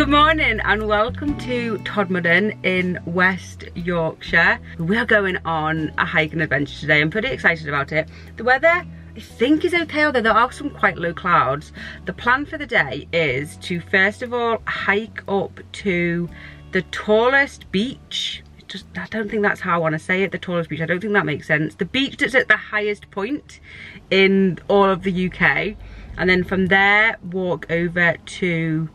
Good morning and welcome to Todmorden in West Yorkshire. We are going on a hike and adventure today. I'm pretty excited about it. The weather I think is okay, although there are some quite low clouds. The plan for the day is to first of all hike up to the tallest beach. I don't think that's how I want to say it, the tallest beach. I don't think that makes sense. The beach that's at the highest point in all of the UK. And then from there, walk over to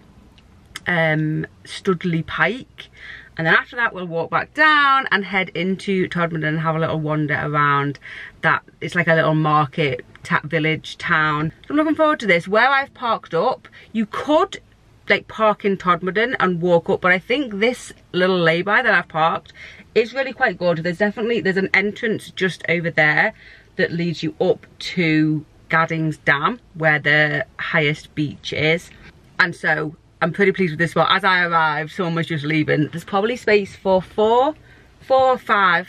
Stoodley Pike. And then after that, we'll walk back down and head into Todmorden and have a little wander around that. It's like a little market, village, town. So I'm looking forward to this. Where I've parked up, you could like park in Todmorden and walk up, but I think this little lay-by that I've parked is really quite good. There's an entrance just over there that leads you up to Gaddings Dam, where the highest beach is. And so I'm pretty pleased with this spot. As I arrived, someone was just leaving. There's probably space for four or five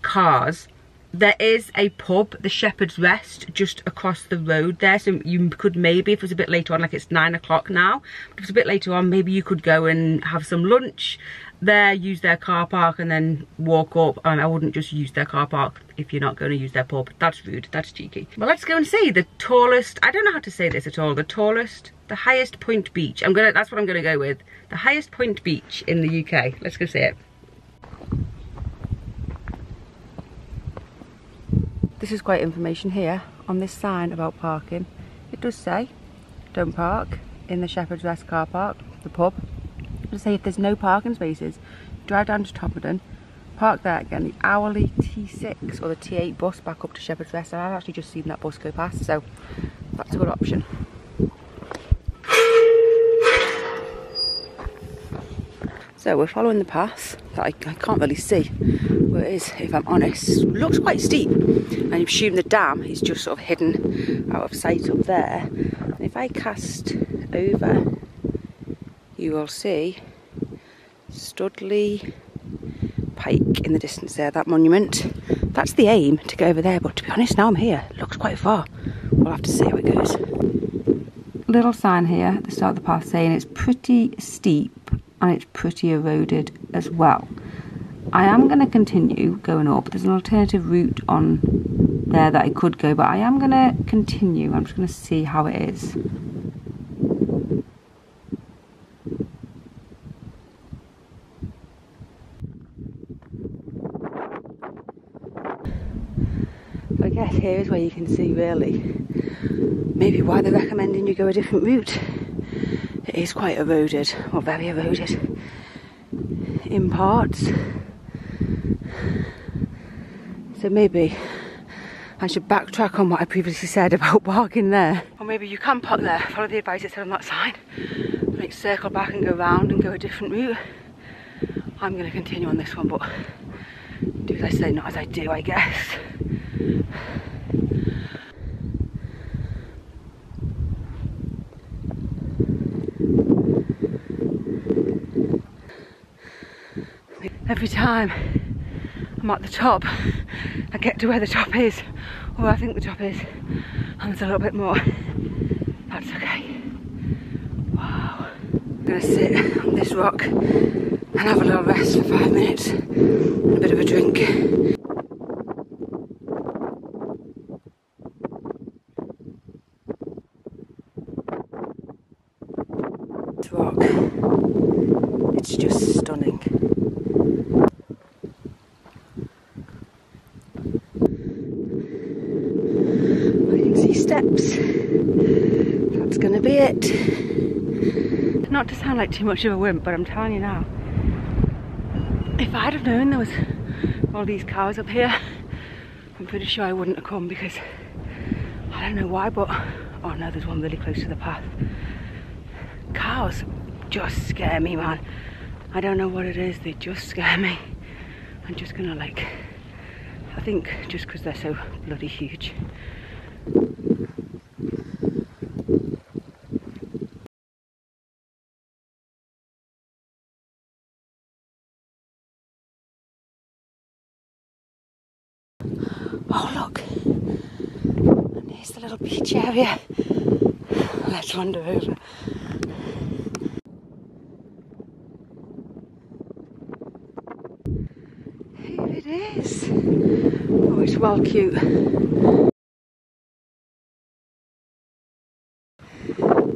cars. There is a pub, the Shepherd's Rest, just across the road there. So you could maybe, if it was a bit later on, like it's 9 o'clock now, but if it's a bit later on, maybe you could go and have some lunch there, use their car park and then walk up. And I wouldn't just use their car park if you're not going to use their pub. That's rude, that's cheeky. Well, let's go and see the tallest, I don't know how to say this at all, the highest point beach. That's what I'm gonna go with. The highest point beach in the UK. Let's go see it. This is great information here on this sign about parking. It does say, don't park in the Shepherd's Rest car park, the pub. It'll say if there's no parking spaces, drive down to Todmorden, park there again, the hourly T6 or the T8 bus back up to Shepherd's Rest. And I've actually just seen that bus go past, so that's a good option. So we're following the path that I can't really see where it is, if I'm honest. It looks quite steep, and I assume the dam is just sort of hidden out of sight up there. And if I cast over, you will see Stoodley Pike in the distance there, that monument. That's the aim, to go over there, but to be honest, now I'm here, it looks quite far. We'll have to see how it goes. Little sign here at the start of the path saying it's pretty steep, and it's pretty eroded as well. I am going to continue going up. There's an alternative route on there that I could go, but I am going to continue. I'm just going to see how it is. I guess here is where you can see really maybe why they're recommending you go a different route. It is quite eroded, or very eroded, in parts. So maybe I should backtrack on what I previously said about parking there. Or maybe you can park there, follow the advice it said on that sign. Like circle back and go round and go a different route. I'm going to continue on this one, but do as I say, not as I do, I guess. Every time I'm at the top, I get to where the top is, or I think the top is, and there's a little bit more. That's okay. Wow. I'm going to sit on this rock and have a little rest for 5 minutes, and a bit of a drink. This rock, it's just stunning. Steps. That's gonna be it. Not to sound like too much of a wimp, but I'm telling you now, if I'd have known there was all these cars up here, I'm pretty sure I wouldn't have come, because I don't know why, but oh no, there's one really close to the path. Cars just scare me, man. I don't know what it is, they just scare me. I'm just gonna like, I think just because they're so bloody huge. Oh look, and here's the little beach area. Let's wander over. well cute.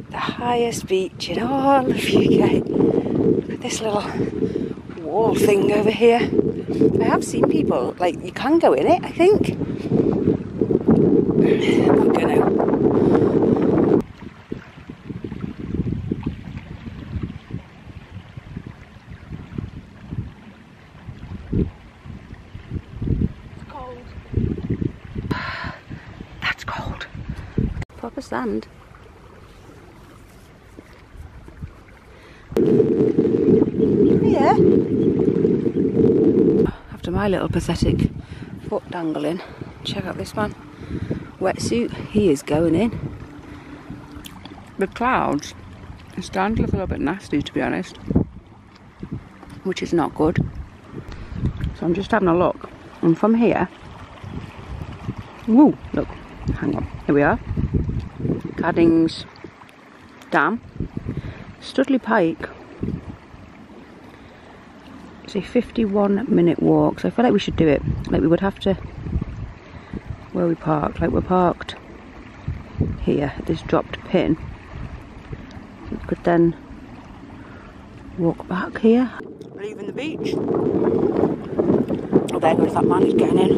The highest beach in all of UK. Look at this little wall thing over here. I have seen people, like, you can go in it, I think. I'm not gonna. It's cold. That's cold. Proper sand. Yeah. After my little pathetic foot dangling, check out this man. Wetsuit, he is going in. The clouds are starting to look a little bit nasty, to be honest, which is not good. So I'm just having a look, and from here, woo, look, hang on, here we are, Gaddings Dam, Stoodley Pike. It's a 51-minute walk, so I feel like we should do it. Like, we would have to, where we parked, like we're parked here at this dropped pin, so we could then walk back here. We're leaving the beach. Oh, there goes that man, he's getting in.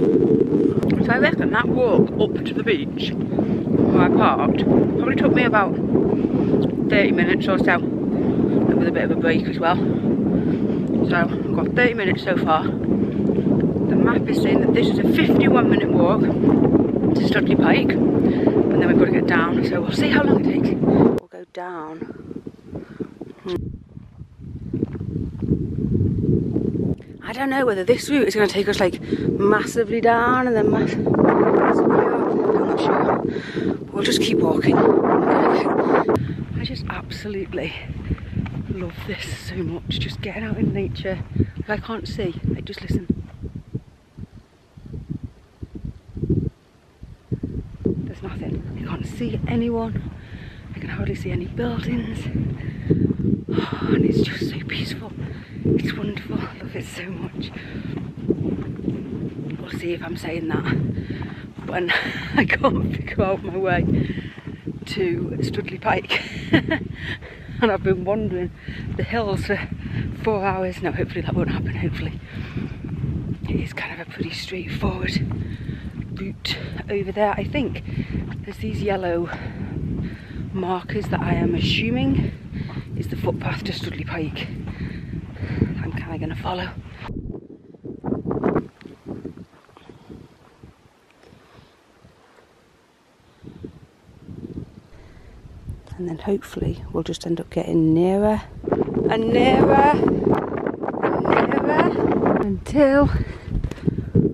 So I reckon that walk up to the beach where I parked probably took me about 30 minutes or so, with a bit of a break as well. So I've got 30 minutes so far. The map is saying that this is a 51-minute walk to Stoodley Pike, and then we've got to get down, so we'll see how long it takes. We'll go down. I don't know whether this route is going to take us like massively down and then massively up. I'm not sure. But we'll just keep walking. I just absolutely love this so much, just getting out in nature. Like, I can't see, like, just listen. Nothing. I can't see anyone. I can hardly see any buildings. Oh, and it's just so peaceful. It's wonderful. I love it so much. We'll see if I'm saying that when I can't figure out my way to Stoodley Pike. And I've been wandering the hills for 4 hours. No, hopefully that won't happen. Hopefully. It is kind of a pretty straightforward route over there. I think there's these yellow markers that I am assuming is the footpath to Stoodley Pike. I'm kind of going to follow. And then hopefully we'll just end up getting nearer and nearer and nearer until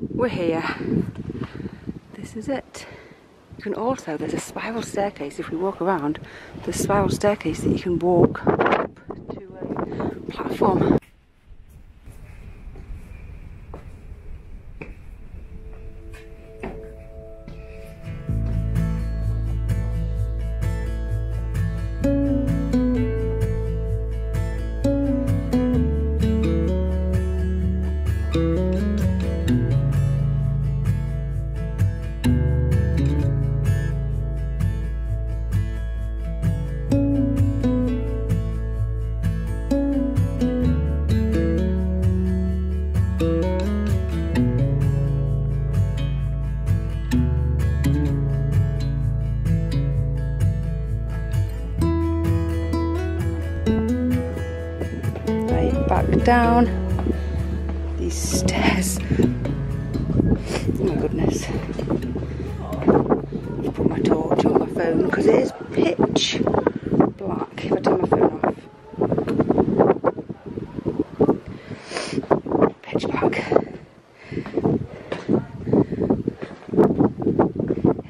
we're here. Is it. You can also, there's a spiral staircase, if we walk around, there's a spiral staircase that you can walk up to a platform. Down these stairs. Oh my goodness. I've put my torch on my phone because it is pitch black if I turn my phone off. Pitch black.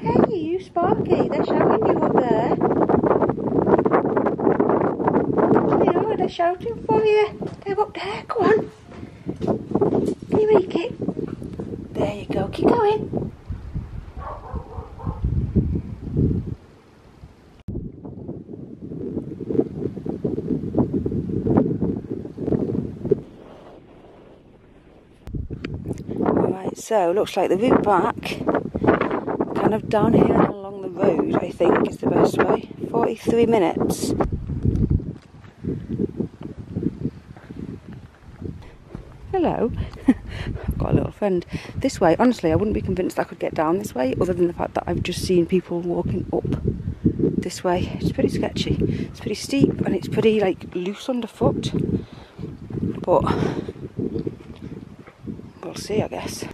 Hey, you Sparky, they're shouting you up there. They are, they're shouting for you. Up there, go on. Can you make it? There you go, keep going. Alright, So looks like the route back, kind of downhill and along the road, I think is the best way. 43 minutes. Hello. I've got a little friend. This way, honestly, I wouldn't be convinced I could get down this way, other than the fact that I've just seen people walking up this way. It's pretty sketchy. It's pretty steep and it's pretty like loose underfoot. But we'll see, I guess.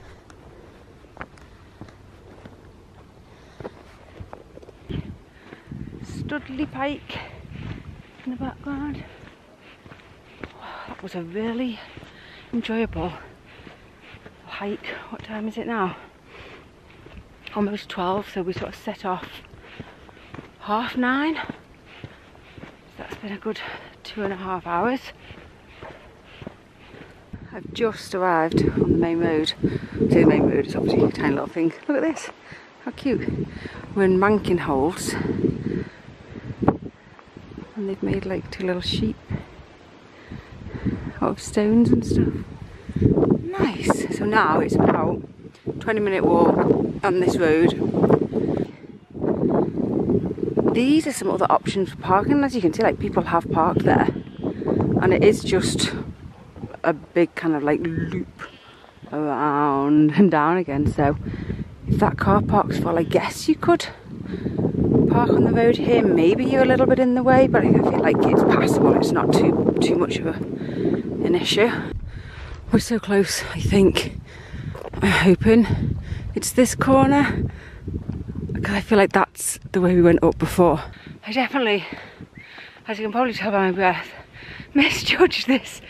Stoodley Pike in the background. Wow, that was a really enjoyable hike. What time is it now? Almost 12, so we sort of set off 9:30. That's been a good 2.5 hours. I've just arrived on the main road. So the main road is obviously a tiny little thing. Look at this, how cute. We're in Mankinholes, and they've made like 2 little sheep out of stones and stuff. Nice. So now it's about 20-minute walk on this road. These are some other options for parking. As you can see, like, people have parked there, and it is just a big kind of like loop around and down again. So if that car park's full, I guess you could park on the road here. Maybe you're a little bit in the way, but I feel like it's passable. It's not too much of an issue. We're so close, I think. I'm hoping it's this corner, because I feel like that's the way we went up before. I definitely, as you can probably tell by my breath, misjudged this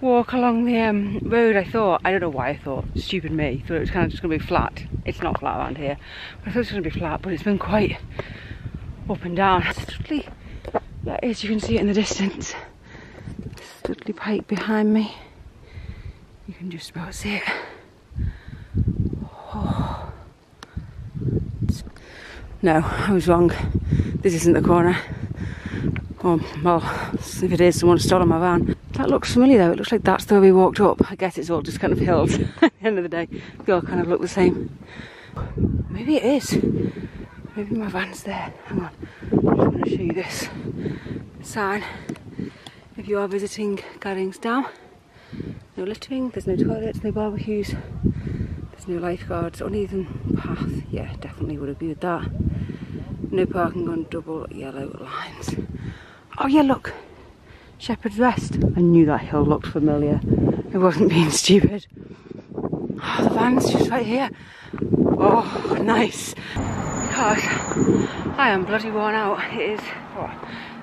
walk along the road. I don't know why I thought, stupid me, thought it was kind of just going to be flat. It's not flat around here. I thought it was going to be flat, but it's been quite up and down. Stoodley, that is, you can see it in the distance. Stoodley Pike behind me. You can just about see it. Oh. No, I was wrong. This isn't the corner. Oh, well, if it is, someone stole on my van. That looks familiar though. It looks like that's the way we walked up. I guess it's all just kind of hills at the end of the day. They all kind of look the same. Maybe it is. Maybe my van's there. Hang on. I'm just going to show you this sign. If you are visiting Gaddings Dam, no littering, there's no toilets, no barbecues, there's no lifeguards, uneven path. Yeah, definitely would agree with that. No parking on double yellow lines. Oh yeah, look. Shepherd's Rest. I knew that hill looked familiar. It wasn't being stupid. Oh, the van's just right here. Oh, nice. Because I am bloody worn out. It is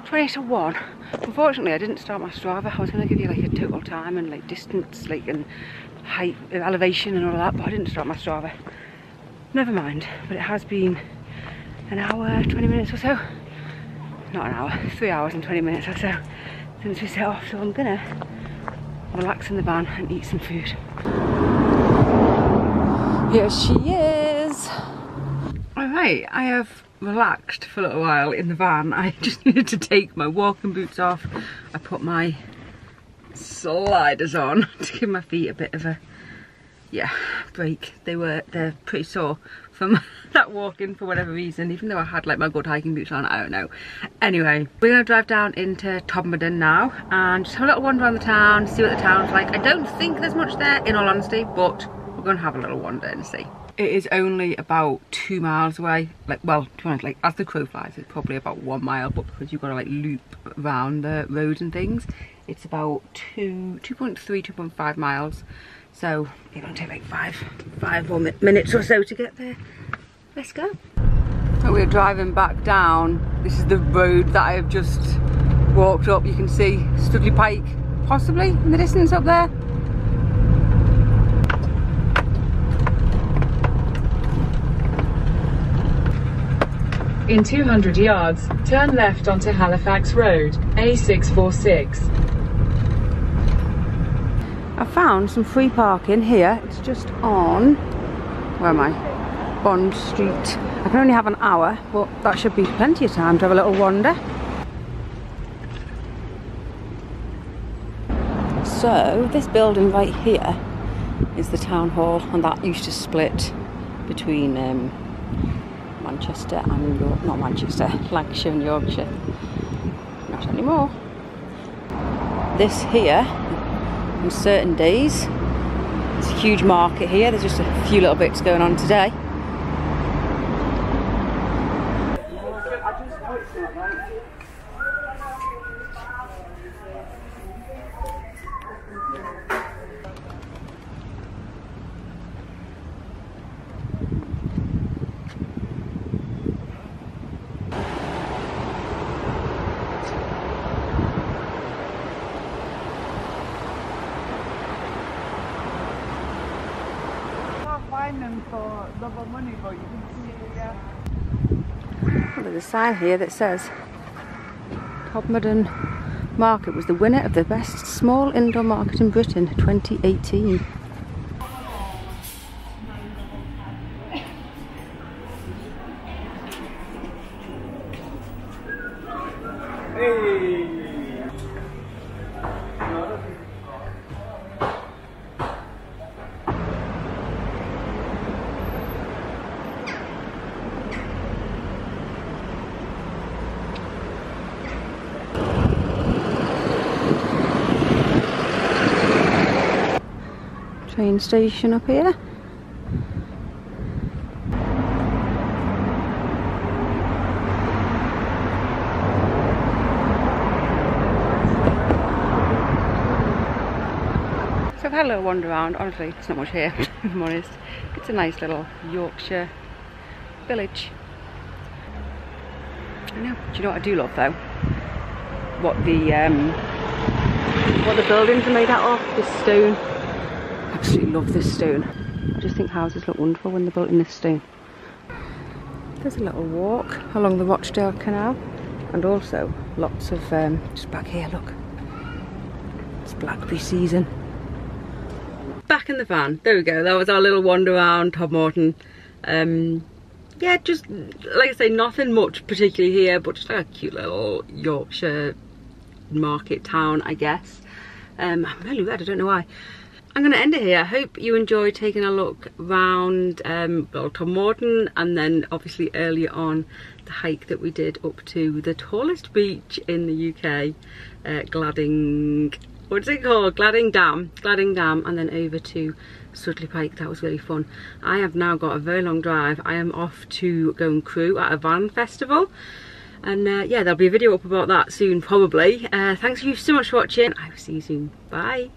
20 to 1. Unfortunately, I didn't start my Strava. I was going to give you like a total time and like distance, like, and height, elevation and all that, but I didn't start my Strava. Never mind. But it has been an hour, 20 minutes or so. Not an hour, 3 hours and 20 minutes or so since we set off, so I'm gonna relax in the van and eat some food. Here she is. Alright, I have relaxed for a little while in the van. I just needed to take my walking boots off. I put my sliders on to give my feet a bit of a break. They're pretty sore from that walking for whatever reason, even though I had like my good hiking boots on, I don't know. Anyway, we're gonna drive down into Todmorden now and just have a little wander around the town, see what the town's like. I don't think there's much there, in all honesty, but we're gonna have a little wander and see. It is only about 2 miles away, like, well, to be honest, like, as the crow flies, it's probably about 1 mile, but because you've got to like loop around the roads and things, it's about 2.5 miles. So it's gonna take like five minutes or so to get there. Let's go. So we're driving back down. This is the road that I have just walked up. You can see Stoodley Pike, possibly in the distance up there. In 200 yards, turn left onto Halifax Road, A646. I found some free parking here. It's just on, where am I? Bond Street. I can only have an hour, but that should be plenty of time to have a little wander. So this building right here is the town hall, and that used to split between Manchester and Lancashire and Yorkshire. Not anymore. This here, on certain days, there's a huge market here. There's just a few little bits going on today. There's a sign here that says Todmorden Market was the winner of the best small indoor market in Britain 2018. Train station up here. So I've had a little wander around. Honestly, it's not much here, if I'm honest. It's a nice little Yorkshire village. I know. Do you know what I do love though? What the buildings are made out of, this stone. Absolutely love this stone. I just think houses look wonderful when they're built in this stone. There's a little walk along the Rochdale Canal, and also lots of just back here, look, it's blackberry season. Back in the van, there we go. That was our little wander around Todmorden. Yeah, just like I say, nothing much particularly here, but just like a cute little Yorkshire market town, I guess. I'm really glad, I don't know why. I'm going to end it here. I hope you enjoy taking a look round Todmorden, and then obviously earlier on the hike that we did up to the tallest beach in the UK, Gaddings Dam, and then over to Stoodley Pike. That was really fun. I have now got a very long drive. I am off to go and crew at a van festival, and yeah, there'll be a video up about that soon probably. Thanks you so much for watching. I will see you soon. Bye.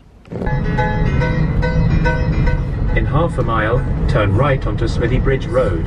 In half a mile, turn right onto Smithy Bridge Road.